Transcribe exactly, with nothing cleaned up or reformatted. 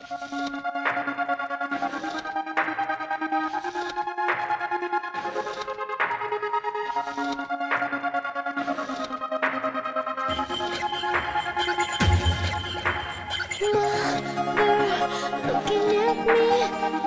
Looking at me.